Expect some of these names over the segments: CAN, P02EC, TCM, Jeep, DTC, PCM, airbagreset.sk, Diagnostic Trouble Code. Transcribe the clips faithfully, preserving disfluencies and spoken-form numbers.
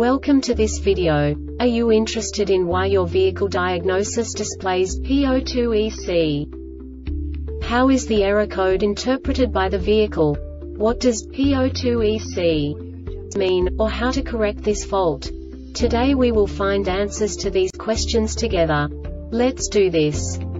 Welcome to this video. Are you interested in why your vehicle diagnosis displays P zero two E C? How is the error code interpreted by the vehicle? What does P zero two E C mean, or how to correct this fault? Today we will find answers to these questions together. Let's do this.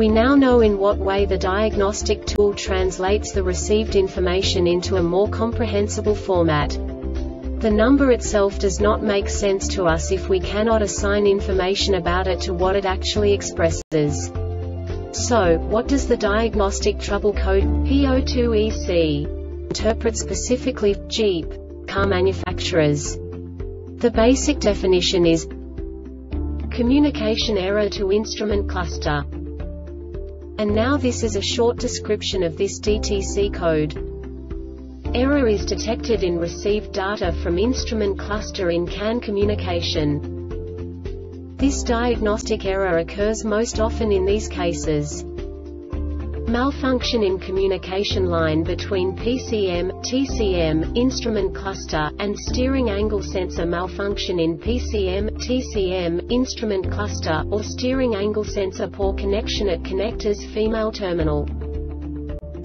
We now know in what way the diagnostic tool translates the received information into a more comprehensible format. The number itself does not make sense to us if we cannot assign information about it to what it actually expresses. So, what does the diagnostic trouble code P zero two E C interpret specifically for Jeep car manufacturers? The basic definition is communication error to instrument cluster. And now this is a short description of this D T C code. Error is detected in received data from instrument cluster in C A N communication. This diagnostic error occurs most often in these cases: malfunction in communication line between P C M, T C M, instrument cluster, and steering angle sensor. Malfunction in P C M, T C M, instrument cluster, or steering angle sensor. Poor connection at connectors. Female terminal.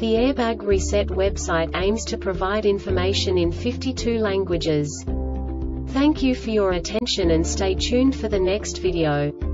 The Airbag Reset website aims to provide information in fifty-two languages. Thank you for your attention and stay tuned for the next video.